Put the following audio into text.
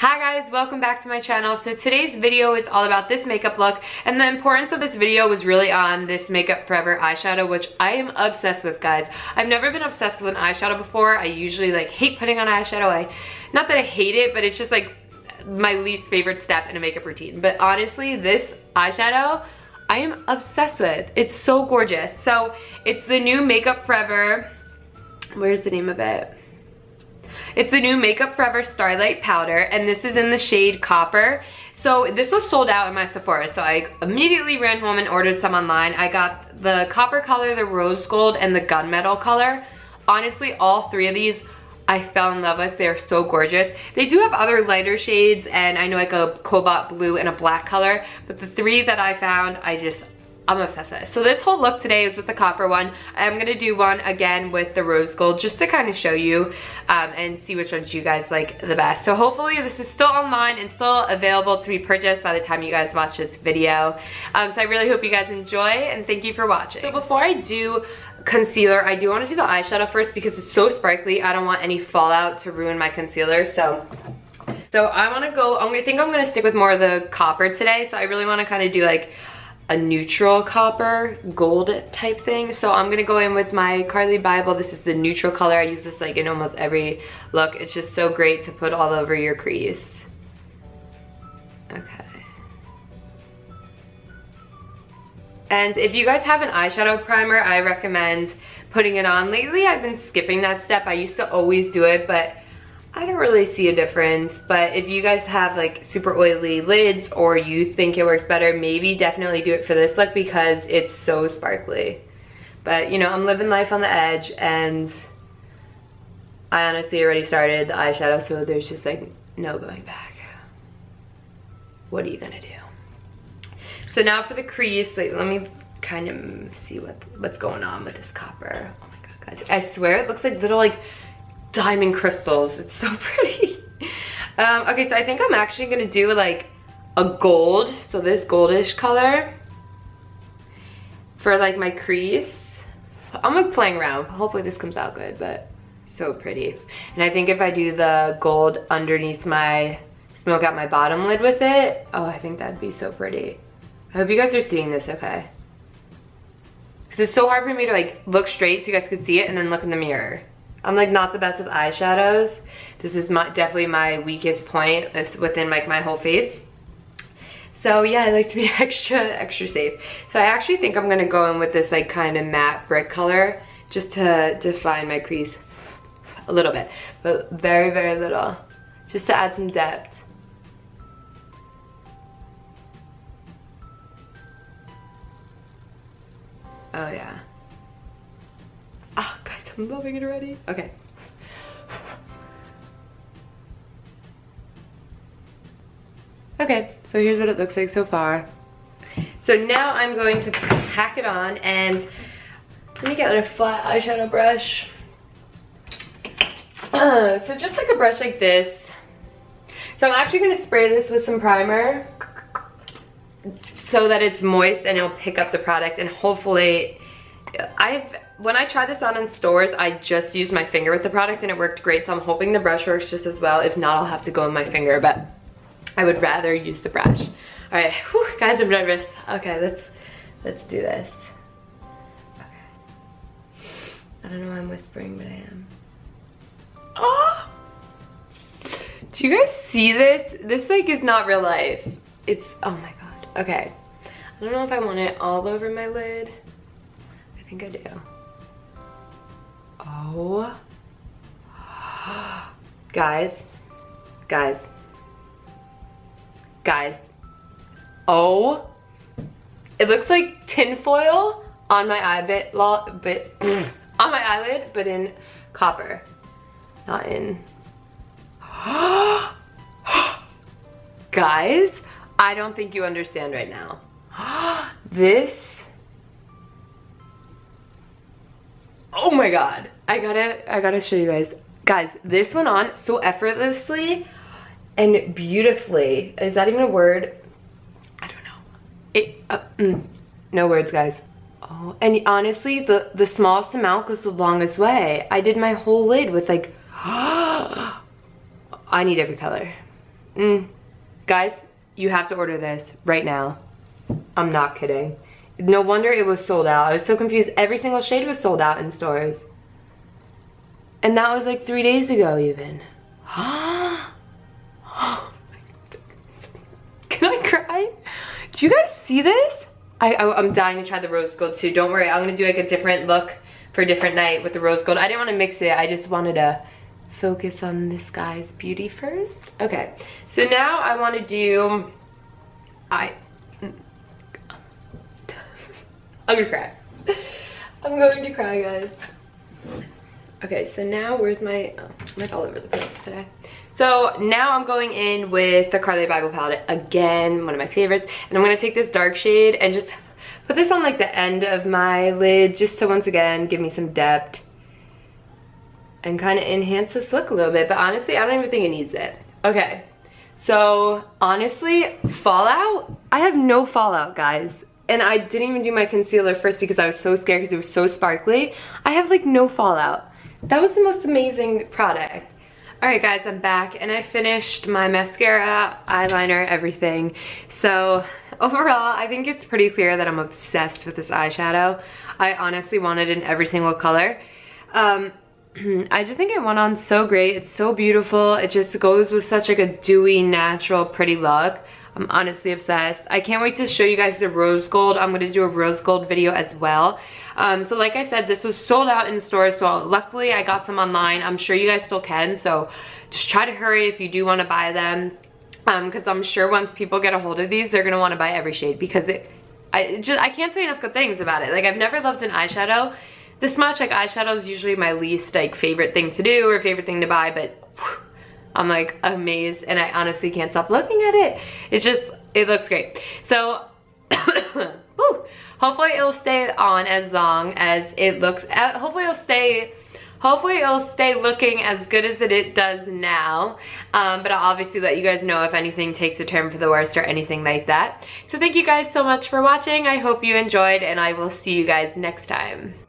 Hi guys, welcome back to my channel. So today's video is all about this makeup look, and the importance of this video was really on this Makeup Forever eyeshadow, which I am obsessed with, guys. I've never been obsessed with an eyeshadow before. I usually like hate putting on eyeshadow. Not that I hate it, but it's just like my least favorite step in a makeup routine. But honestly, this eyeshadow I am obsessed with. It's so gorgeous. So it's the new Makeup Forever, where's the name of it? It's the new Makeup Forever Star Lit Powder, and this is in the shade Copper. So this was sold out in my Sephora, so I immediately ran home and ordered some online. I got the copper color, the rose gold, and the gunmetal color. Honestly, all three of these I fell in love with. They're so gorgeous. They do have other lighter shades, and I know like a cobalt blue and a black color, but the three that I found, I'm obsessed with. So this whole look today is with the copper one. I'm gonna do one again with the rose gold just to kind of show you and see which ones you guys like the best. So hopefully this is still online and still available to be purchased by the time you guys watch this video. So I really hope you guys enjoy, and thank you for watching. So before I do concealer, I do want to do the eyeshadow first because it's so sparkly. I don't want any fallout to ruin my concealer. So I want to go, I'm gonna stick with more of the copper today. So I really want to kind of do like a neutral copper gold type thing. So I'm gonna go in with my Carli Bybel. This is the neutral color. I use this like in almost every look. It's just so great to put all over your crease. Okay. And if you guys have an eyeshadow primer, I recommend putting it on. Lately, I've been skipping that step. I used to always do it, but I don't really see a difference. But if you guys have like super oily lids or you think it works better, maybe definitely do it for this look because it's so sparkly. But you know, I'm living life on the edge, and I honestly already started the eyeshadow, so there's just like no going back. What are you gonna do? So now for the crease, like, let me kind of see what's going on with this copper. Oh my god, guys, I swear it looks like little like diamond crystals. It's so pretty. Okay, so I think I'm actually gonna do like a gold, so this goldish color for like my crease. I'm like playing around. Hopefully this comes out good, but so pretty. And I think if I do the gold underneath my, smoke out my bottom lid with it, oh, I think that'd be so pretty. I hope you guys are seeing this okay. Because it's so hard for me to like look straight so you guys could see it and then look in the mirror. I'm like not the best with eyeshadows. This is definitely my weakest point within like my whole face. So yeah, I like to be extra safe. So I actually think I'm gonna go in with this like kind of matte brick color just to define my crease a little bit, but very, very little, just to add some depth. Oh yeah. Oh guys, I'm loving it already. Okay. Okay, so here's what it looks like so far. So now I'm going to pack it on, and let me get a flat eyeshadow brush. So just like a brush like this. So I'm actually gonna spray this with some primer so that it's moist and it'll pick up the product, and hopefully when I tried this out in stores, I just used my finger with the product and it worked great, so I'm hoping the brush works just as well. If not, I'll have to go in my finger, but I would rather use the brush. All right, whew, guys, I'm nervous. Okay, let's do this. Okay. I don't know why I'm whispering, but I am. Oh! Do you guys see this? This like is not real life. It's, oh my god, okay. I don't know if I want it all over my lid. I think I do. Oh, guys, oh, it looks like tinfoil on my eyelid, but in copper, not in, guys, I don't think you understand right now. This, oh my god, I gotta show you guys. Guys, this went on so effortlessly and beautifully. Is that even a word? I don't know. No words, guys. Oh, and honestly, the smallest amount goes the longest way. I did my whole lid with like, I need every color. Guys, you have to order this right now. I'm not kidding. No wonder it was sold out. I was so confused. Every single shade was sold out in stores. And that was like 3 days ago even. Oh my goodness. Can I cry? Do you guys see this? I'm dying to try the rose gold too. Don't worry, I'm gonna do like a different look for a different night with the rose gold. I didn't want to mix it. I just wanted to focus on this guy's beauty first. Okay, so now I want to do... I'm gonna cry. I'm going to cry, guys. Okay, so now where's my... Oh, I'm like all over the place today. So now I'm going in with the Carli Bybel palette again, one of my favorites. And I'm gonna take this dark shade and just put this on like the end of my lid just to once again give me some depth and kind of enhance this look a little bit. But honestly, I don't even think it needs it. Okay, so honestly, fallout? I have no fallout, guys. And I didn't even do my concealer first because I was so scared because it was so sparkly. I have like no fallout. That was the most amazing product. Alright guys, I'm back and I finished my mascara, eyeliner, everything. So overall, I think it's pretty clear that I'm obsessed with this eyeshadow. I honestly want it in every single color. I just think it went on so great. It's so beautiful. It just goes with such like a dewy, natural, pretty look. I'm honestly obsessed. I can't wait to show you guys the rose gold. I'm going to do a rose gold video as well. So like I said, this was sold out in stores, so luckily I got some online. I'm sure you guys still can, so just try to hurry if you do want to buy them. Because I'm sure once people get a hold of these, they're going to want to buy every shade because I can't say enough good things about it. Like, I've never loved an eyeshadow this much. Like, eyeshadow is usually my least like favorite thing to do or favorite thing to buy, but whew, I'm like amazed and I honestly can't stop looking at it. It's just, it looks great. So hopefully it'll stay on as long as it looks. Hopefully it'll stay looking as good as it does now. But I'll obviously let you guys know if anything takes a turn for the worst or anything like that. So thank you guys so much for watching. I hope you enjoyed and I will see you guys next time.